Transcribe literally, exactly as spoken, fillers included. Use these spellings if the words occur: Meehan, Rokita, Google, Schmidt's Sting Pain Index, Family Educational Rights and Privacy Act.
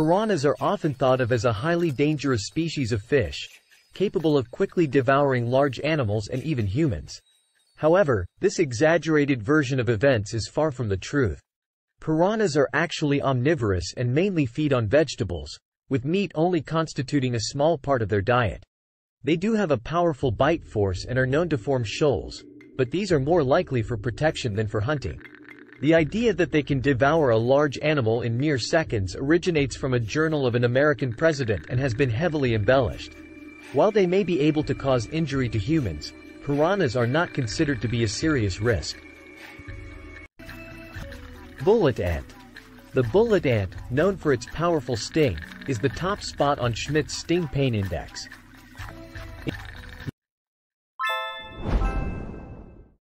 Piranhas are often thought of as a highly dangerous species of fish, capable of quickly devouring large animals and even humans. However, this exaggerated version of events is far from the truth. Piranhas are actually omnivorous and mainly feed on vegetables, with meat only constituting a small part of their diet. They do have a powerful bite force and are known to form shoals, but these are more likely for protection than for hunting. The idea that they can devour a large animal in mere seconds originates from a journal of an American president and has been heavily embellished. While they may be able to cause injury to humans, piranhas are not considered to be a serious risk. Bullet ant. The bullet ant, known for its powerful sting, is the top spot on Schmidt's Sting Pain Index.